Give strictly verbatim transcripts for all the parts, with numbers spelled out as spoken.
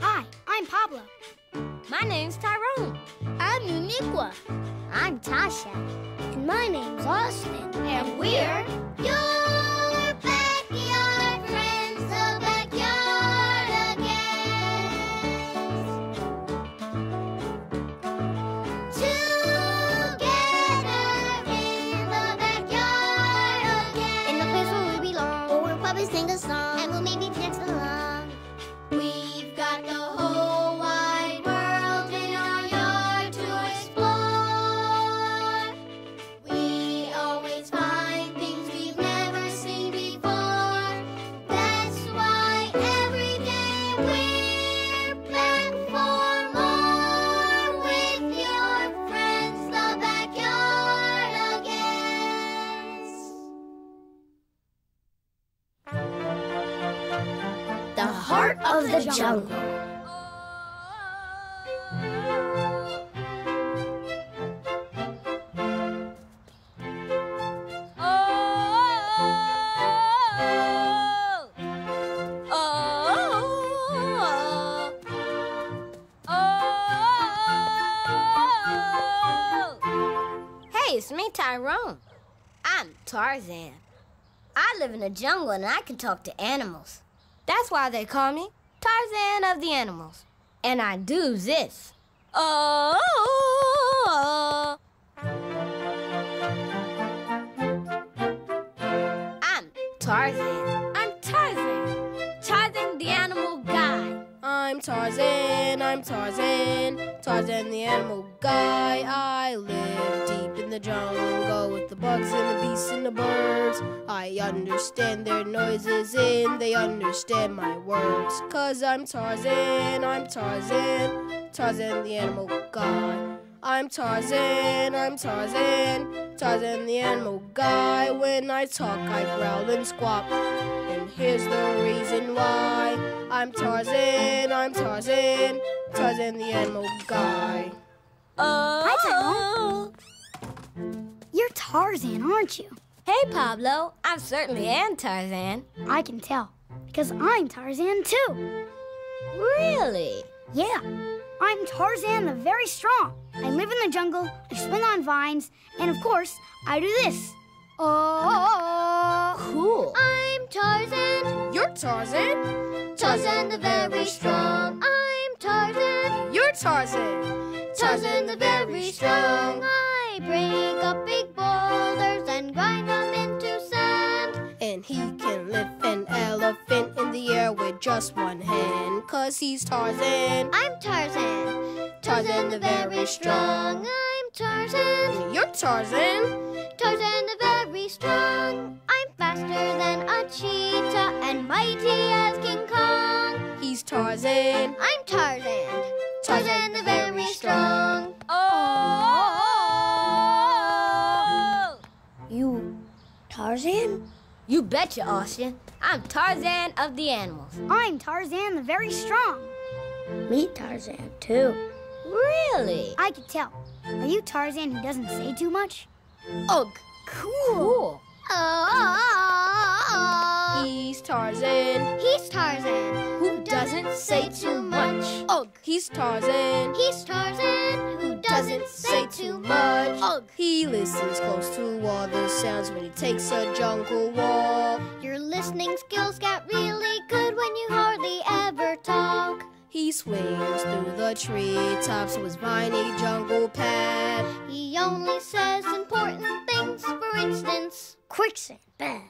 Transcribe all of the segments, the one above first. Hi, I'm Pablo. My name's Tyrone. I'm Uniqua. I'm Tasha. And my name's Austin. And we're your backyard friends, the backyard again. Together in the backyard again. In the place where we belong, where we'll probably sing a song, and we'll maybe dance along. We've got the whole heart of the jungle. Oh, oh, oh, oh, oh. Hey, it's me, Tyrone. I'm Tarzan. I live in the jungle and I can talk to animals. That's why they call me Tarzan of the Animals. And I do this. Oh, oh, oh. I'm Tarzan. I'm Tarzan. Tarzan the Animal Guy. I'm Tarzan, I'm Tarzan. Tarzan the Animal Guy. I live deep in the jungle with the bugs and the beasts and the birds. I understand their noises and they understand my words. 'Cause I'm Tarzan, I'm Tarzan, Tarzan the Animal Guy. I'm Tarzan, I'm Tarzan, Tarzan the Animal Guy. When I talk, I growl and squawk, and here's the reason why. I'm Tarzan, I'm Tarzan, Tarzan the Animal Guy. Oh. Hi, Tyrone. You're Tarzan, aren't you? Hey, Pablo, I certainly am Tarzan. I can tell, because I'm Tarzan, too. Really? Yeah, I'm Tarzan the Very Strong. I live in the jungle, I swing on vines, and of course, I do this. Oh, cool. I'm Tarzan. You're Tarzan. Tarzan the Very Strong. I'm Tarzan. You're Tarzan. Tarzan the Very Strong. I break up big boulders and grind them into sand. And he can lift an elephant in the air with just one hand. 'Cause he's Tarzan. I'm Tarzan. Tarzan the Very Strong. I'm Tarzan. You're Tarzan. Tarzan the Very Strong. I'm faster than a cheetah and mighty as King Kong. He's Tarzan. I'm Tarzan. Tarzan the Very Strong. Oh, oh, oh, oh. You Tarzan? You betcha, Austin. I'm Tarzan of the Animals. I'm Tarzan the Very Strong. Me Tarzan, too. Really? I could tell. Are you Tarzan who doesn't say too much? Oh, cool. cool. Oh, oh, oh, oh. He's Tarzan. He's Tarzan. Who doesn't say too much? Oh, he's Tarzan. He's Tarzan. Who doesn't say too much? Oh, he listens close to all the sounds when he takes a jungle walk. Your listening skills got really good when you hardly ever talk. He swings through the treetops of his viney jungle pad. He only says important things, for instance, quicksand bad.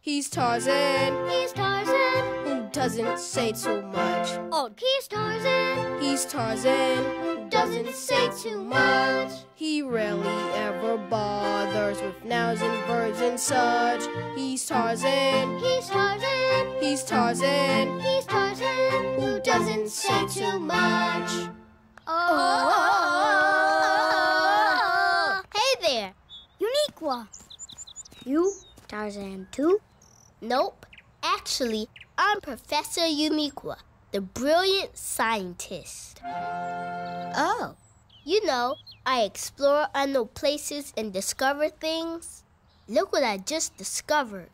He's Tarzan. He's Tarzan. Who doesn't say too much? Oh, he's Tarzan. He's Tarzan. Who doesn't say too much? He rarely ever bothers with nouns and verbs and such. He's Tarzan. He's Tarzan. He's Tarzan. He's Tarzan. Who doesn't say too much? Oh. Hey there. Uniqua. You Tarzan too? Nope. Actually, I'm Professor Yumikwa, the brilliant scientist. Oh. You know, I explore unknown places and discover things. Look what I just discovered.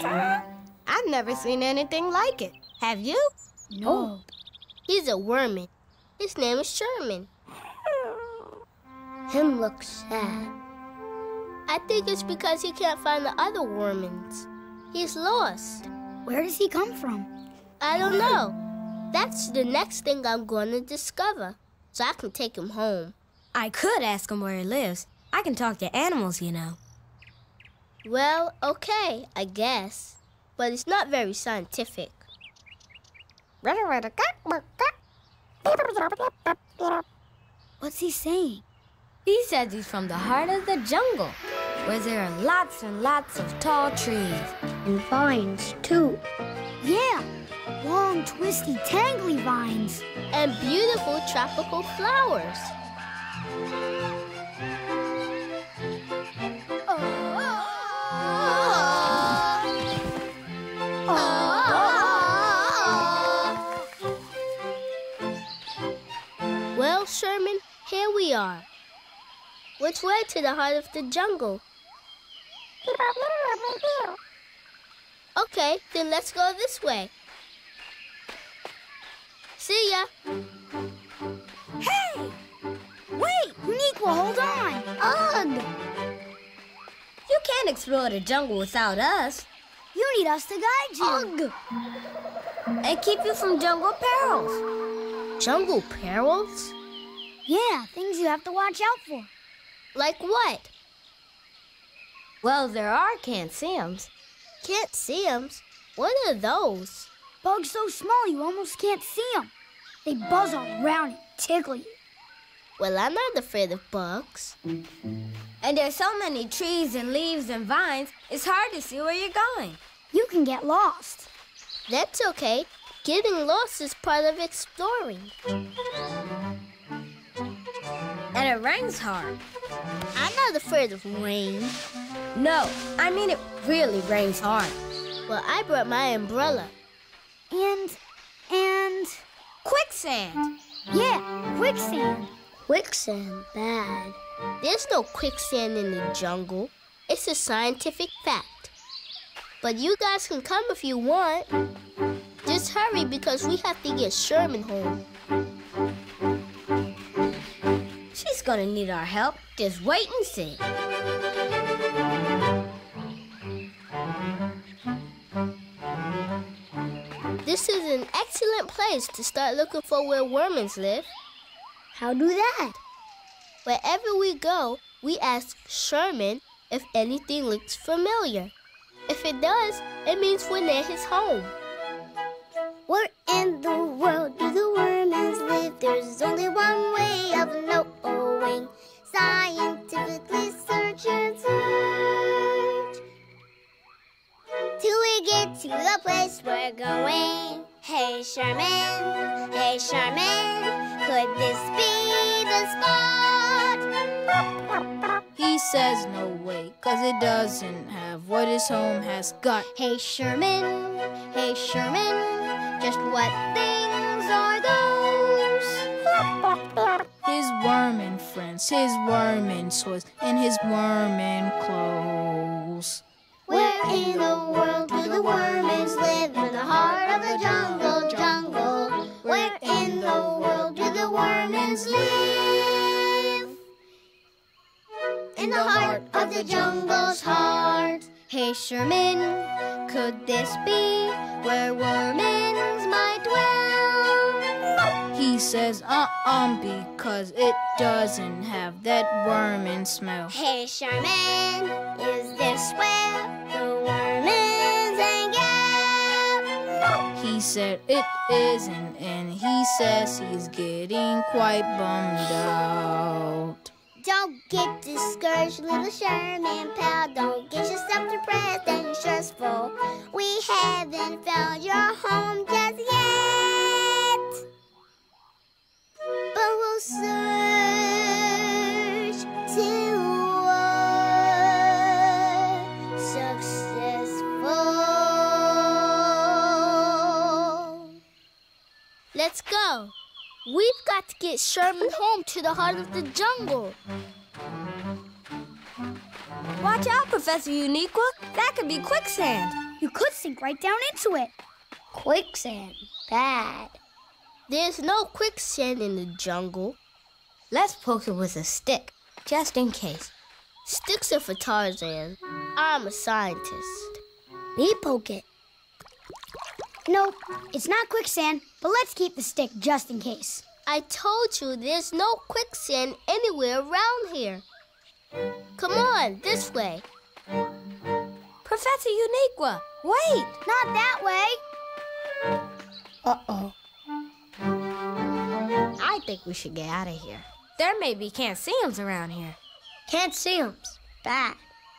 I've never seen anything like it. Have you? No. Oh. He's a wormin. His name is Sherman. Him looks sad. I think it's because he can't find the other wormins. He's lost. Where does he come from? I don't know. That's the next thing I'm going to discover, so I can take him home. I could ask him where he lives. I can talk to animals, you know. Well, okay, I guess. But it's not very scientific. What's he saying? He says he's from the heart of the jungle, where there are lots and lots of tall trees. And vines, too. Yeah, long, twisty, tangly vines. And beautiful tropical flowers. Well, Sherman, here we are. Which way to the heart of the jungle? Okay, then let's go this way. See ya. Hey! Wait, Uniqua, hold on. Ugh! You can't explore the jungle without us. You need us to guide you. Ugh! And keep you from jungle perils. Jungle perils? Yeah, things you have to watch out for. Like what? Well, there are can't see-ems. Can't see-ems? What are those? Bugs so small you almost can't see them. They buzz all around and tickle you. Well, I'm not afraid of bugs. And there's so many trees and leaves and vines, it's hard to see where you're going. You can get lost. That's okay. Getting lost is part of exploring. And it rains hard. I'm not afraid of rain. No, I mean it really rains hard. Well, I brought my umbrella. And, and... Quicksand. Yeah, quicksand. Quicksand bad. There's no quicksand in the jungle. It's a scientific fact. But you guys can come if you want. Just hurry because we have to get Sherman home. She's gonna need our help. Just wait and see. This is an excellent place to start looking for where wormins live. How do that? Wherever we go, we ask Sherman if anything looks familiar. If it does, it means we're near his home. Where in the world do the wormins live? There's only one way of knowing. Scientifically search and search till we get to the place we're going. Hey Sherman, hey Sherman, could this be the spot? He says no way, cause it doesn't have what his home has got. Hey Sherman, hey Sherman, just what things are those? His wormin friends, his wormin toys, and his wormin clothes. Where in the world do the wormins live? In the heart of the jungle, jungle. Where in the world do the wormins live? In the heart of the jungle's heart. Hey Sherman, could this be where wormins might dwell? He says uh-um because it doesn't have that wormin smell. Hey Sherman, is this where? He said it isn't, and he says he's getting quite bummed out. Don't get discouraged, little Sherman pal. Don't get yourself depressed and stressful. We haven't found your home just yet, but we'll search to successful. Let's go. We've got to get Sherman home to the heart of the jungle. Watch out, Professor Yumikwa. That could be quicksand. You could sink right down into it. Quicksand. bad. There's no quicksand in the jungle. Let's poke it with a stick, just in case. Sticks are for Tarzan. I'm a scientist. Me poke it. Nope, it's not quicksand, but let's keep the stick just in case. I told you there's no quicksand anywhere around here. Come on, this way. Professor Yumikwa, wait! Not that way! Uh-oh. I think we should get out of here. There may be can't see-ems around here. Can't see-ems? Bad.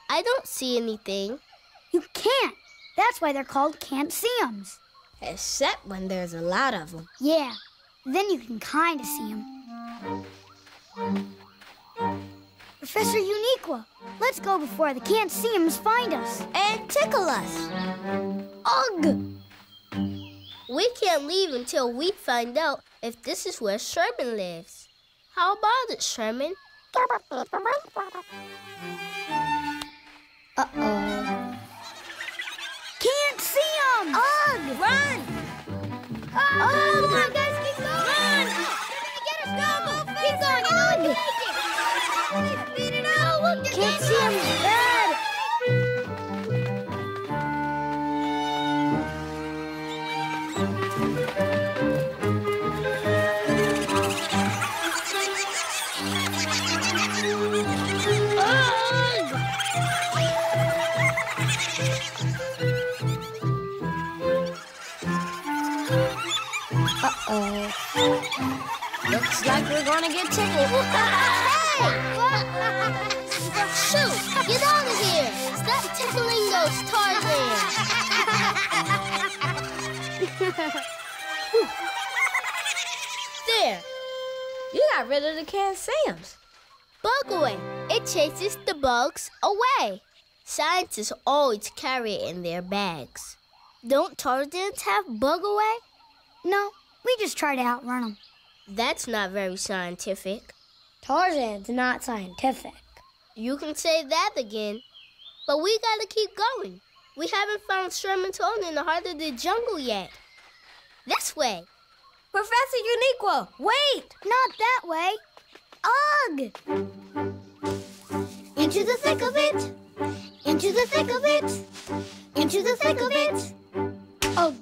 I don't see anything. You can't. That's why they're called can't see-ems. Except when there's a lot of them. Yeah. Then you can kind of see them. Professor Uniqua, let's go before the can't see-ems find us. And tickle us. Ugh! We can't leave until we find out if this is where Sherman lives. How about it, Sherman? Uh-oh. Can't see them! Ugh! Run! Oh, oh, come on, guys, keep going! Run! They're gonna get us! Go, move faster! Keep going, you know we can make it! We're gonna speed it up! We'll get can't see them! Bad! Looks like we're gonna get tickled. Hey! Shoot! Get out of here! Stop tickling those Tarzan! There! You got rid of the can't see-ems. Bug away. It chases the bugs away. Scientists always carry it in their bags. Don't Tarzans have bug away? No, we just try to outrun them. That's not very scientific. Tarzan's not scientific. You can say that again. But we gotta keep going. We haven't found Sherman's home in the heart of the jungle yet. This way. Professor Yumikwa, wait! Not that way. Ugh! Into the thick of it. Into the thick of it. Into the thick of it. Ugh!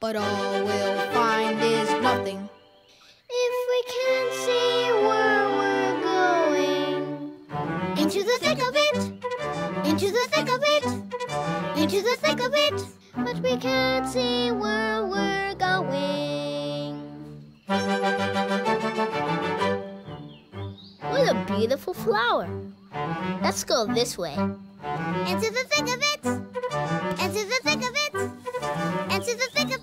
But all we'll find is nothing. If we can't see where we're going. Into the thick of it. Into the thick of it. Into the thick of it. But we can't see where we're going. What a beautiful flower. Let's go this way. Into the thick of it. Into the thick of it. Into the thick of it.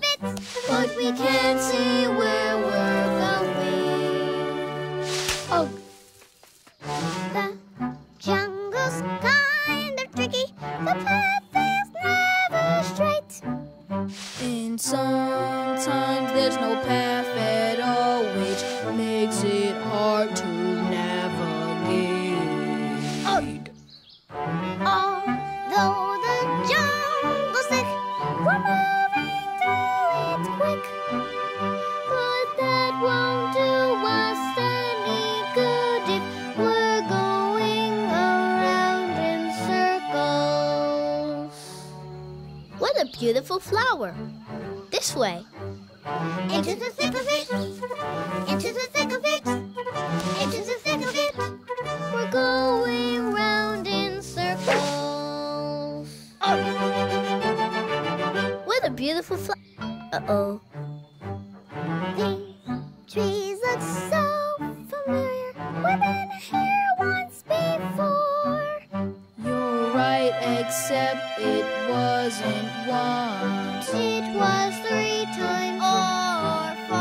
But we can't see where we're going. Oh. The jungle's kind of tricky. The path is never straight. And sometimes there's no path at all, which makes it hard to navigate. Oh. Although the jungle's thick, we're moving. Quick, but that won't do us any good if we're going around in circles. What a beautiful flower. This way. Into the thick of it. Into the thick of it. Into the thick of it. We're going round in circles. Oh. What a beautiful flower. Uh-oh. The trees look so familiar. We've been here once before. You're right, except it wasn't once. It was three times or four.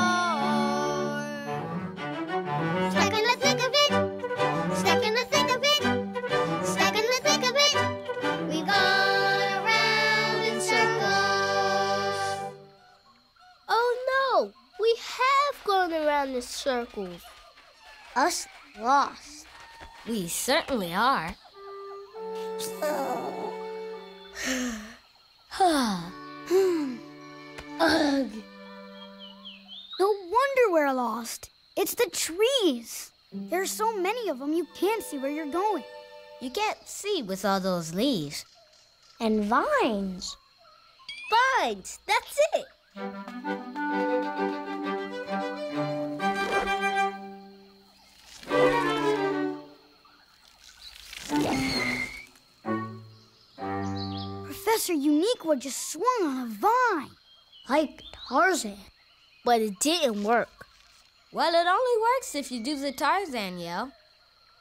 We have gone around in circles. Us lost. We certainly are. Ugh. No wonder we're lost. It's the trees. There's so many of them you can't see where you're going. You can't see with all those leaves. And vines. Vines, that's it. Professor Yumikwa just swung on a vine. Like Tarzan. But it didn't work. Well, it only works if you do the Tarzan yell.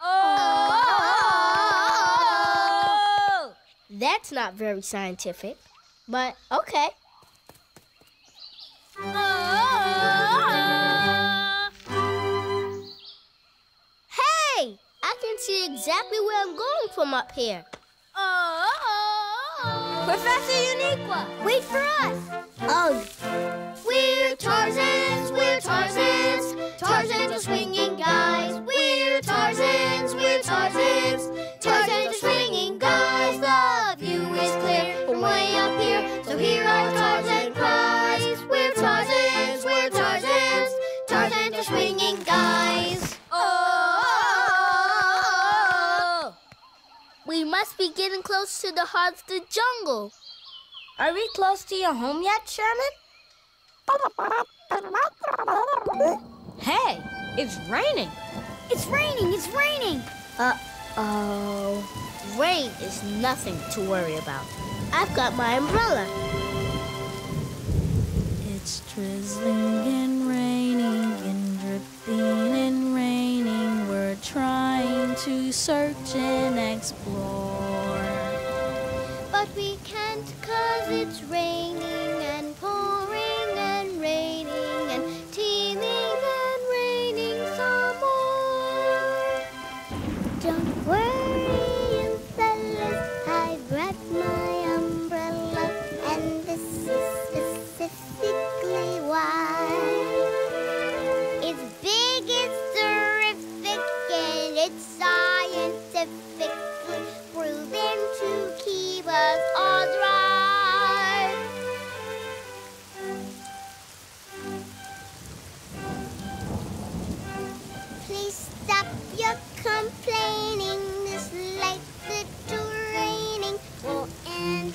Oh! Oh! That's not very scientific, but okay. Oh! Hey! I can see exactly where I'm going from up here. Oh! Professor Uniqua, wait for us! Ugh. We're Tarzans, we're Tarzans, Tarzans are swinging guys. We're Tarzans, we're Tarzans, Tarzans are swinging guys. The view is clear from way up here, so here are Tarzan cries. We're Tarzans, we're Tarzans, Tarzans are swinging guys. Oh, oh, oh, oh, oh, oh. We must be getting close to the heart of the jungle. Are we close to your home yet, Sherman? Hey, it's raining. It's raining, it's raining. Uh-oh. Rain is nothing to worry about. I've got my umbrella. It's drizzling and raining and dripping and raining. We're trying to search and explore. But we can't, 'cause it's raining and pouring and raining and teeming and raining some more. Don't worry, you fellas, I brought my umbrella, and this is specifically why. It's big, it's terrific, and it's scientifically proven to keep us all dry. Complaining, this like the raining will end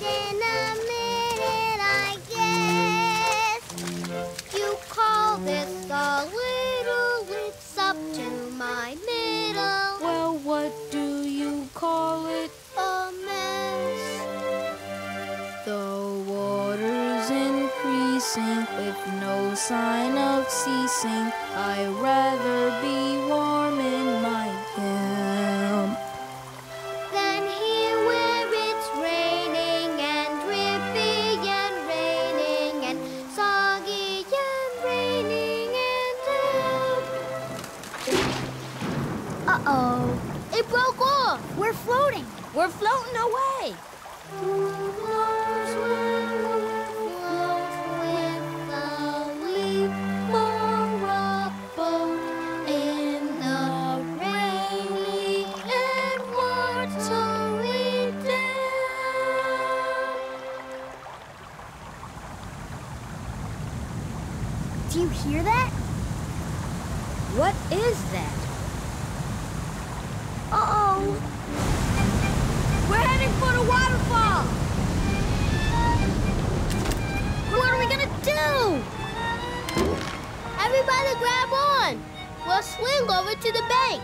in a minute, I guess. You call this a little, it's up to my middle. Well, what do you call it? A mess. The water's increasing with no sign of ceasing. I'd rather be warm in my Uh-oh. It broke off. We're floating. We're floating away. Do you hear that? What is that? Uh-oh. We're heading for the waterfall. What are we going to do? Everybody grab on. We'll swing over to the bank.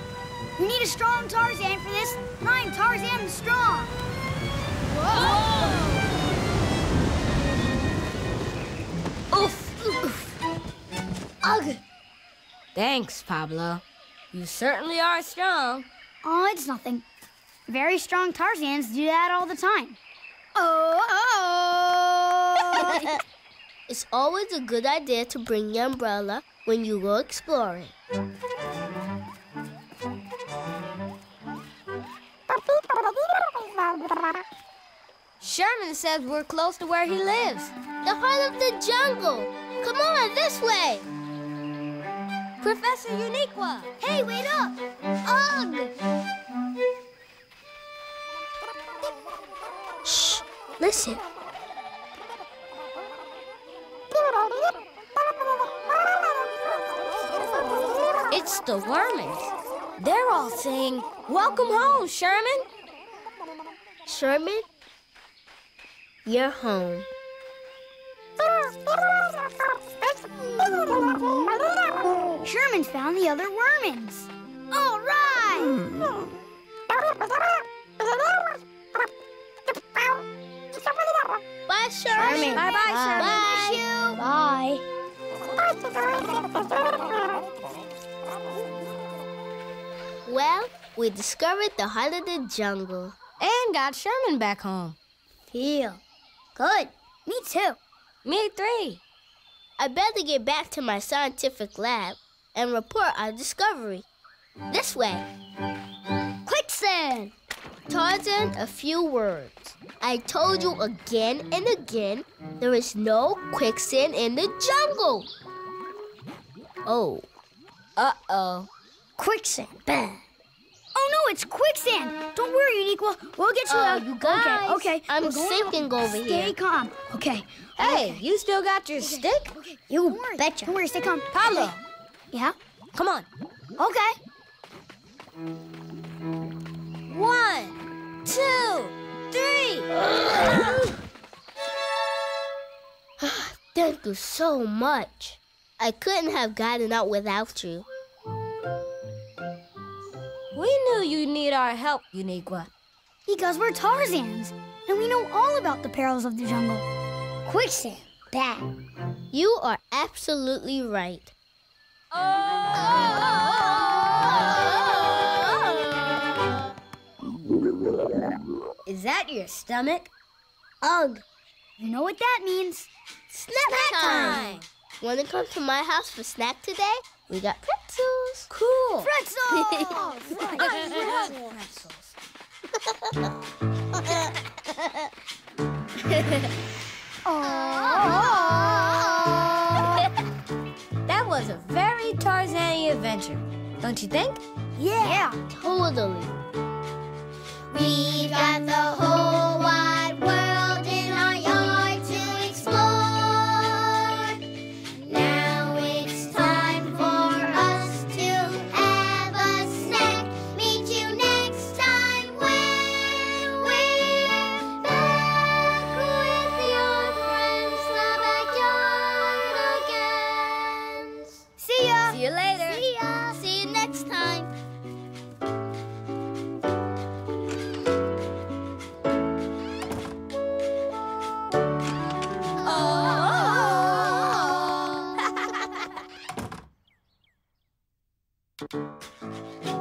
We need a strong Tarzan for this. I'm Tarzan strong. Whoa! Oof. Oof. Ugh. Thanks, Pablo. You certainly are strong. Oh, it's nothing. Very strong Tarzans do that all the time. Oh, oh. It's always a good idea to bring your umbrella when you go exploring. Sherman says we're close to where he lives. The heart of the jungle. Come on, this way. Professor Uniqua! Hey, wait up! Ugh! Shh! Listen. It's the Wormies. They're all saying, "Welcome home, Sherman!" Sherman, you're home. Sherman found the other Wormins. All right! Mm. Bye, Sherman. Bye-bye, Sherman. Bye. You. Bye. Well, we discovered the heart of the jungle. And got Sherman back home. Feel good. Me too. Me three. I better get back to my scientific lab and report our discovery. This way. Quicksand! Tarzan, a few words. I told you again and again, there is no quicksand in the jungle. Oh. Uh-oh. Quicksand, bad. Oh, no, it's quicksand. Don't worry, Uniqua. We'll get you uh, out. You guys. Okay, okay. I'm sinking over here. Stay calm. Okay. Hey, okay. You still got your okay. stick? Okay. You Don't worry. betcha. Don't worry, stay calm. Pablo. Okay. Yeah? Come on. Okay. One, two, three. Thank you so much. I couldn't have gotten out without you. We knew you'd need our help, Uniqua. Because we're Tarzans, and we know all about the perils of the jungle. Quicksand, bad. You are absolutely right. Oh! Oh! Oh! Is that your stomach? Ugh. You know what that means. Snack, snack time. time! When it comes to my house for snack today, we got pretzels. Cool. Pretzels! I love pretzels. That was a very Tarzan-y adventure, don't you think? Yeah, yeah, totally. We've got the whole wide world in our yard to explore. Now it's time for us to have a snack. Meet you next time when we're back with your friends, the backyard again. See ya. See you later. See ya. See you next time. Oh!